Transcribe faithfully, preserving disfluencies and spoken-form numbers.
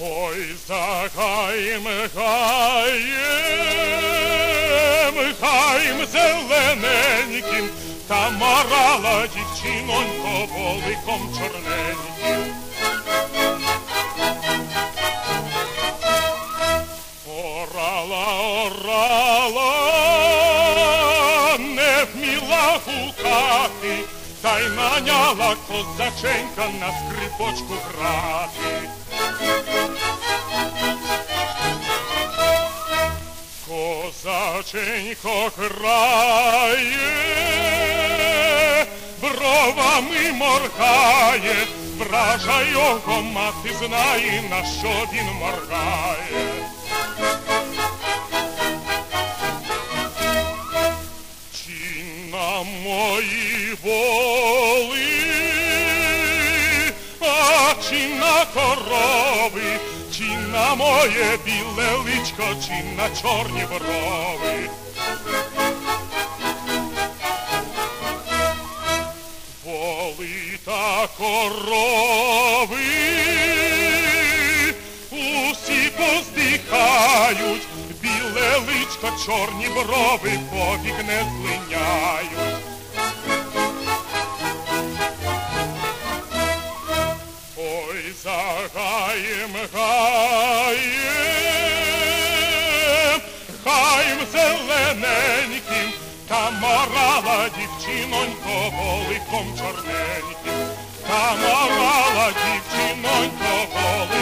Ой за гаєм гаєм, гаєм зелененьким, та марала дівчинонько воликом чорненьким. Орала, орала, не вміла гукати, та й наняла козаченька на скрипочку грати. Козаченько грає, бровами моргає, вража його мати знає, на що він моргає. Чи на мої воли, а чи на корови, чи на моє біле личко, чи на чорні брови. Воли та корови усі поздихають, біле личко, чорні брови повік не злиняють. Ой за гаєм гаєм, гаєм зелененьким, та марала дівчинонько воликом чорненьким, та марала дівчинонько воликом.